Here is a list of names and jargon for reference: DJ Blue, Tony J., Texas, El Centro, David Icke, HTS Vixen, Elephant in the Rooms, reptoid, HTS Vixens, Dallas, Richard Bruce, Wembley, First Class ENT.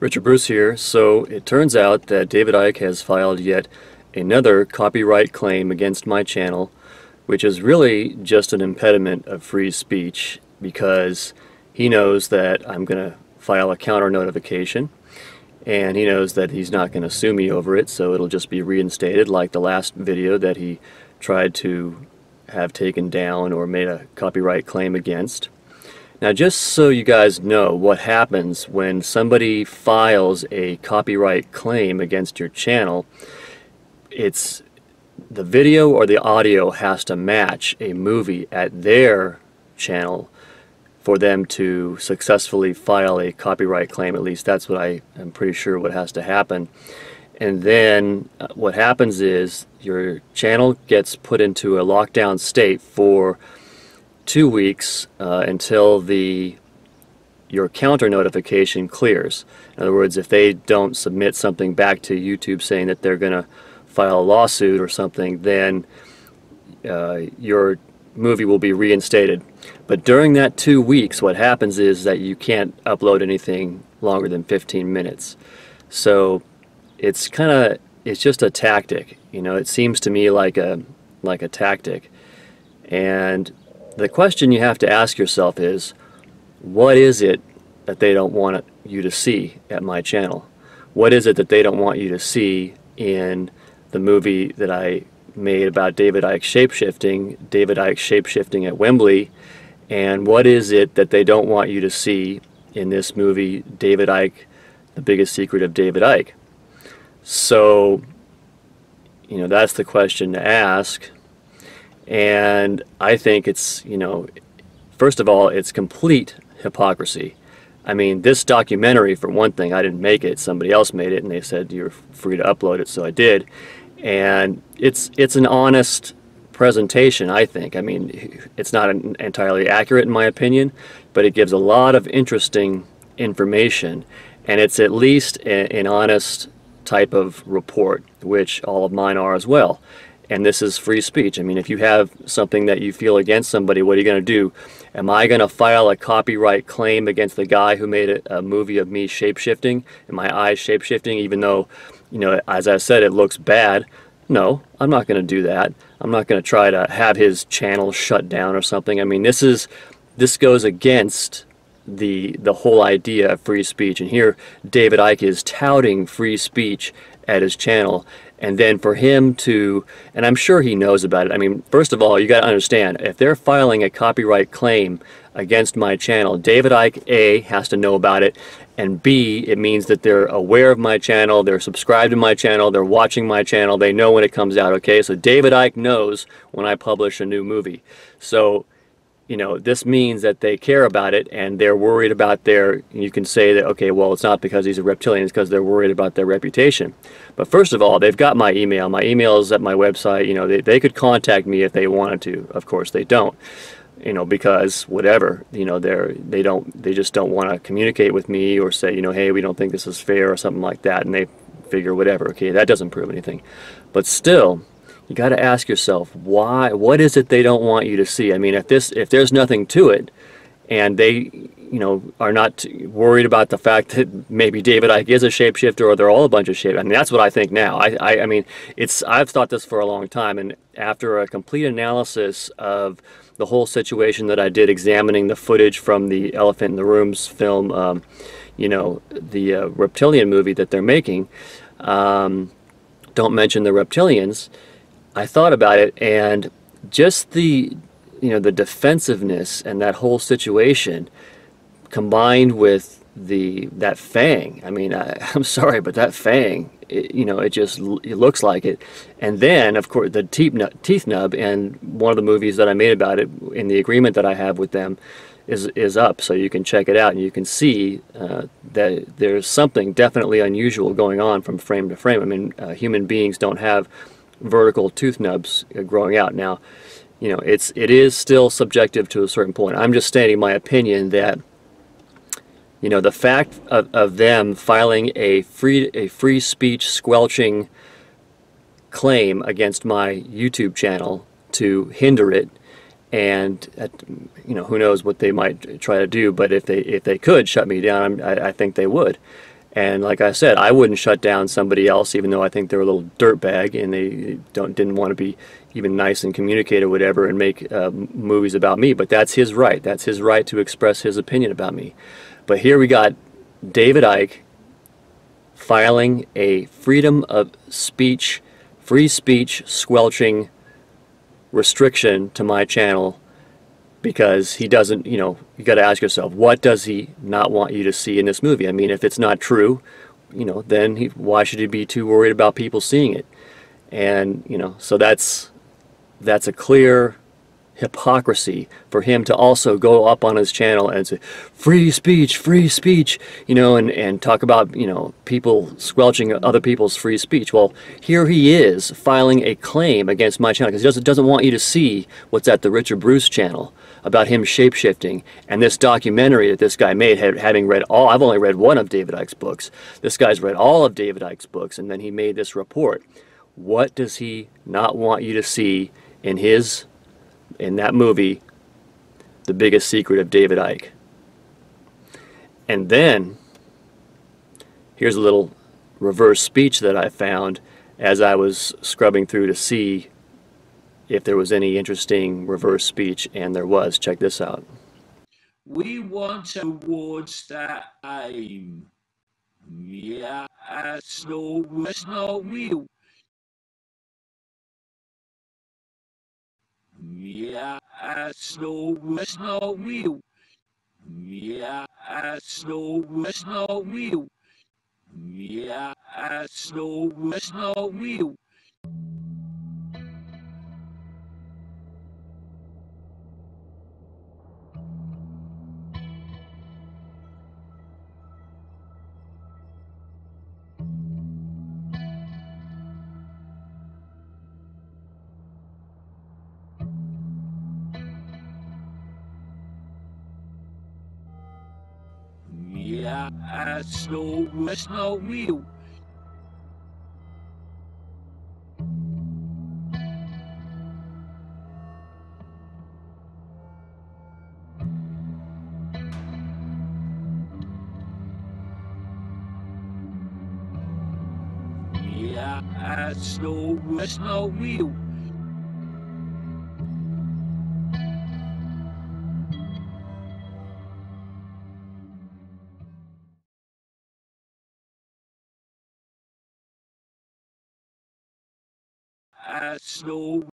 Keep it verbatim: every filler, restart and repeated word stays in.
Richard Bruce here. So it turns out that David Icke has filed yet another copyright claim against my channel, which is really just an impediment of free speech because he knows that I'm going to file a counter notification and he knows that he's not going to sue me over it, so it'll just be reinstated like the last video that he tried to have taken down or made a copyright claim against. Now, just so you guys know what happens when somebody files a copyright claim against your channel, it's the video or the audio has to match a movie at their channel for them to successfully file a copyright claim. At least that's what I am pretty sure what has to happen. And then what happens is your channel gets put into a lockdown state for two weeks uh, until the your counter notification clears. In other words, if they don't submit something back to YouTube saying that they're going to file a lawsuit or something, then uh, your movie will be reinstated. But during that two weeks, what happens is that you can't upload anything longer than fifteen minutes. So it's kind of it's just a tactic, you know. It seems to me like a like a tactic, and the question you have to ask yourself is, what is it that they don't want you to see at my channel? What is it that they don't want you to see in the movie that I made about David Icke shapeshifting, David Icke shapeshifting at Wembley? And what is it that they don't want you to see in this movie, David Icke, The Biggest Secret of David Icke? So, you know, that's the question to ask. And I think it's, you know, first of all, it's complete hypocrisy. I mean, this documentary, for one thing, I didn't make it. Somebody else made it, and they said you're free to upload it, so I did. And it's it's an honest presentation, I think. I mean, it's not an entirely accurate, in my opinion, but it gives a lot of interesting information, and it's at least a, an honest type of report, which all of mine are as well. And this is free speech. I mean, if you have something that you feel against somebody, what are you going to do? Am I going to file a copyright claim against the guy who made a, a movie of me shape-shifting and my eyes shape-shifting, even though, you know, as I said, it looks bad? No, I'm not going to do that. I'm not going to try to have his channel shut down or something. I mean, this is this goes against the the whole idea of free speech. And here, David Icke is touting free speech at his channel. And then for him to, and I'm sure he knows about it. I mean, first of all, you got to understand, if they're filing a copyright claim against my channel, David Icke, A, has to know about it, and B, it means that they're aware of my channel, they're subscribed to my channel, they're watching my channel, they know when it comes out, okay? So David Icke knows when I publish a new movie. So, you know, this means that they care about it and they're worried about their, you can say that, okay, well, it's not because he's a reptilian, it's because they're worried about their reputation. But first of all, they've got my email. My email is at my website. You know, they, they could contact me if they wanted to. Of course, they don't, you know, because whatever, you know, they're, they don't, they just don't want to communicate with me or say, you know, hey, we don't think this is fair or something like that. And they figure whatever, okay, that doesn't prove anything. But still, you got to ask yourself, why, what is it they don't want you to see? I mean, if this, if there's nothing to it, and they, you know, are not worried about the fact that maybe David Icke is a shapeshifter or they're all a bunch of shapeshifters. I mean, that's what I think now. I, I, I mean, it's, I've thought this for a long time, and after a complete analysis of the whole situation that I did, examining the footage from the Elephant in the Rooms film, um, you know, the uh, reptilian movie that they're making, um, don't mention the reptilians, I thought about it, and just the, you know, the defensiveness and that whole situation combined with the, that fang. I mean, I, I'm sorry, but that fang, it, you know, it just it looks like it. And then, of course, the teeth nub, teeth nub, and one of the movies that I made about it in the agreement that I have with them is, is up, so you can check it out and you can see uh, that there's something definitely unusual going on from frame to frame. I mean, uh, human beings don't have vertical tooth nubs growing out. Now, you know, it's it is still subjective to a certain point. I'm just stating my opinion that, you know, the fact of, of them filing a free a free speech squelching claim against my YouTube channel to hinder it, and uh, you know, who knows what they might try to do, but if they if they could shut me down, I, I think they would. And like I said, I wouldn't shut down somebody else, even though I think they're a little dirtbag and they don't didn't want to be even nice and communicate or whatever and make uh, movies about me. But that's his right. That's his right to express his opinion about me. But here we got David Icke filing a freedom of speech, free speech squelching restriction to my channel because he doesn't, you know, you got to ask yourself, what does he not want you to see in this movie? I mean, if it's not true, you know, then he, why should he be too worried about people seeing it? And, you know, so that's, that's a clear hypocrisy for him to also go up on his channel and say, free speech, free speech, you know, and, and talk about, you know, people squelching other people's free speech. Well, here he is filing a claim against my channel because he doesn't, doesn't want you to see what's at the Richard Bruce channel about him shape-shifting and this documentary that this guy made, having read all, I've only read one of David Icke's books. This guy's read all of David Icke's books, and then he made this report. What does he not want you to see in his in that movie, The Biggest Secret of David Icke? And then, here's a little reverse speech that I found as I was scrubbing through to see if there was any interesting reverse speech, and there was. Check this out. We want towards that aim. Yeah, as long as not real. Yeah, as long as not real. Yeah, as long as not real. Yeah, as long as not real. Yeah, as long as not real. Yeah, as long as not real. As long